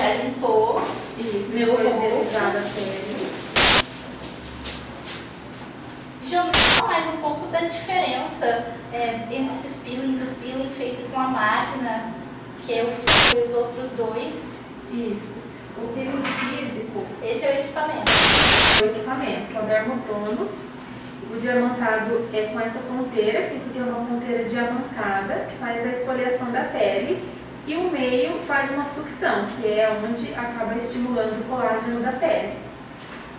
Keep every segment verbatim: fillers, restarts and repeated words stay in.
já limpou. Isso, meu pele. Jogando mais um pouco da diferença é, entre esses peelings, o peeling feito com a máquina, que eu fiz, e os outros dois. Isso. O peeling físico. Esse é o equipamento. É o equipamento, que é o dermotônus. O diamantado é com essa ponteira, que aqui tem uma ponteira diamantada, que faz a esfoliação da pele. E o meio faz uma sucção, que é onde acaba estimulando o colágeno da pele.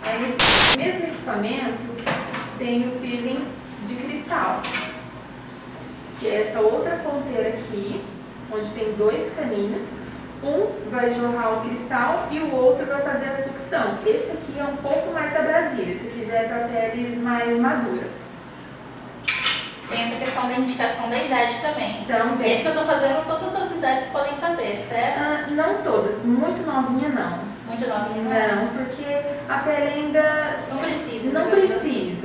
Aí, nesse mesmo equipamento, tem o peeling de cristal, que é essa outra ponteira aqui, onde tem dois caninhos. Um vai jorrar o cristal e o outro vai fazer a sucção. Esse aqui é um pouco mais abrasivo, esse aqui já é para peles mais maduras. Tem essa questão da indicação da idade também. Também. Esse que eu tô fazendo, todas as idades podem fazer, certo? Ah, não todas, muito novinha não. Muito novinha não. Não, porque a pele ainda... Não precisa. Não precisa. Assim.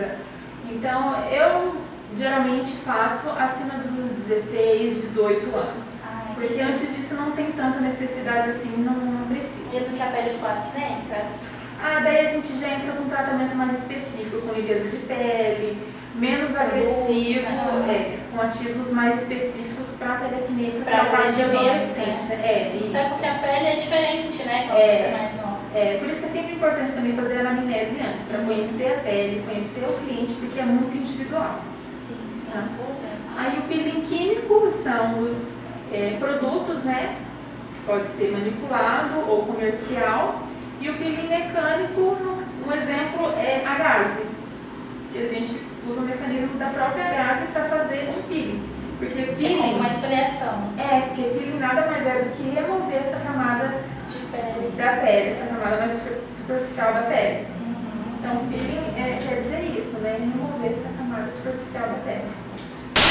Então, eu geralmente faço acima dos dezesseis, dezoito anos. Ai, porque entendi. Antes disso não tem tanta necessidade assim, não, não precisa. Mesmo que a pele for acneica? Ah, daí a gente já entra com um tratamento mais específico, com limpeza de pele... Menos agressivo, é, com ativos mais específicos para a pele acneica, para a parte adolescente. Né? É, isso. Até porque a pele é diferente, né? Quando é, você é mais nova. É, por isso que é sempre importante também fazer a anamnese antes, para conhecer a pele, conhecer o cliente, porque é muito individual. Sim, sim. Tá? Aí o peeling químico são os é, produtos, né? Pode ser manipulado ou comercial. E o peeling mecânico, um exemplo, é a gase, que a gente usa o mecanismo da própria gase para fazer um peeling. Porque peeling... É uma esfoliação. É, porque peeling nada mais é do que remover essa camada de pele. Da pele, essa camada mais superficial da pele. Uhum. Então, peeling é, quer dizer isso, né? Remover essa camada superficial da pele.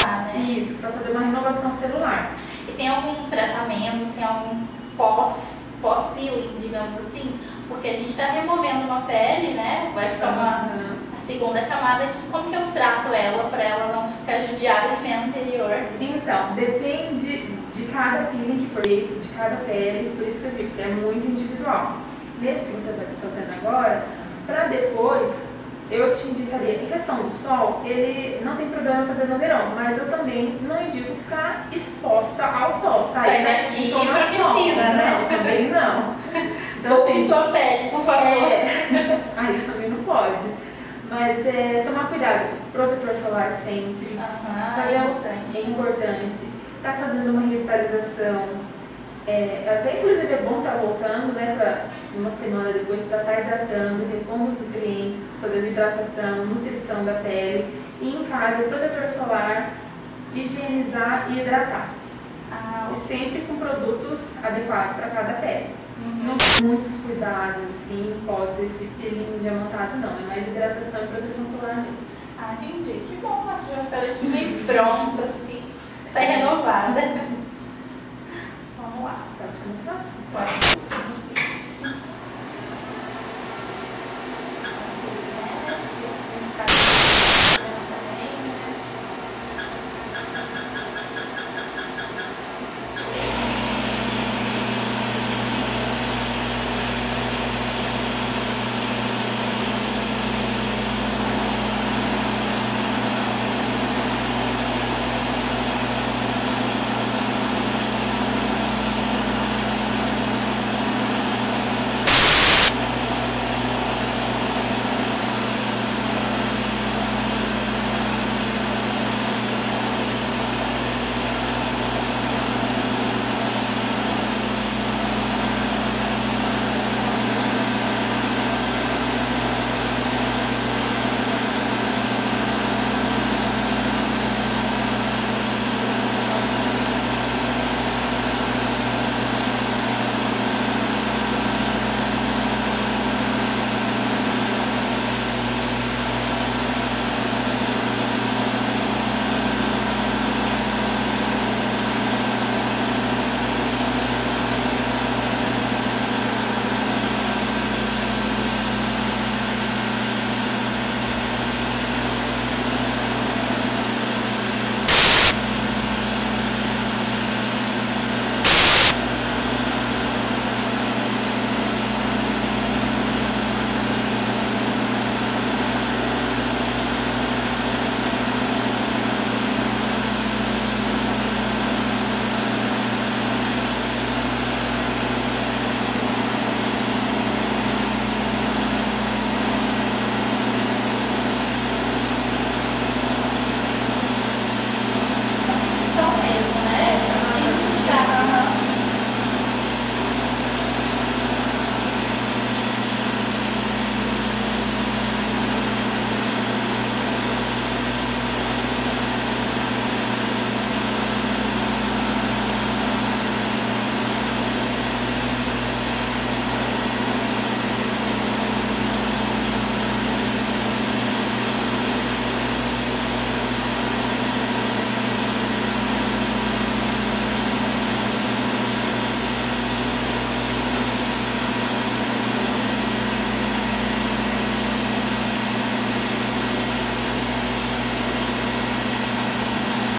Ah, né? Isso, para fazer uma renovação celular. E tem algum tratamento, tem algum pós, pós-peeling, digamos assim? Porque a gente está removendo uma pele, né? Vai ficar uma... Uhum. Segunda camada aqui, como que eu trato ela para ela não ficar judiada que nem a anterior? Então, depende de cada peeling que for feito, de cada pele, por isso que eu digo que é muito individual. Nesse que você vai estar fazendo agora, para depois, eu te indicaria, em questão do sol, ele não tem problema fazer no verão, mas eu também não indico ficar exposta ao sol, sair Sai daqui e ir pra piscina, sol. Né? Não, também não. Então, ou assim, sua pele, por favor. É... Aí também não pode. Mas é, tomar cuidado, protetor solar sempre, ah, tá, é importante. É importante, tá fazendo uma revitalização, é, até inclusive é bom estar tá voltando, né, pra uma semana depois para estar tá hidratando, repondo os nutrientes, fazendo hidratação, nutrição da pele, e em casa, protetor solar, higienizar e hidratar. Ah, e sempre com produtos adequados para cada pele. Uhum. Não tem muitos cuidados, assim, pós esse peeling diamantado, não. É mais hidratação e proteção solar mesmo. Ah, entendi. Que bom, nossa, já saiu aqui meio pronta, assim. Sai renovada.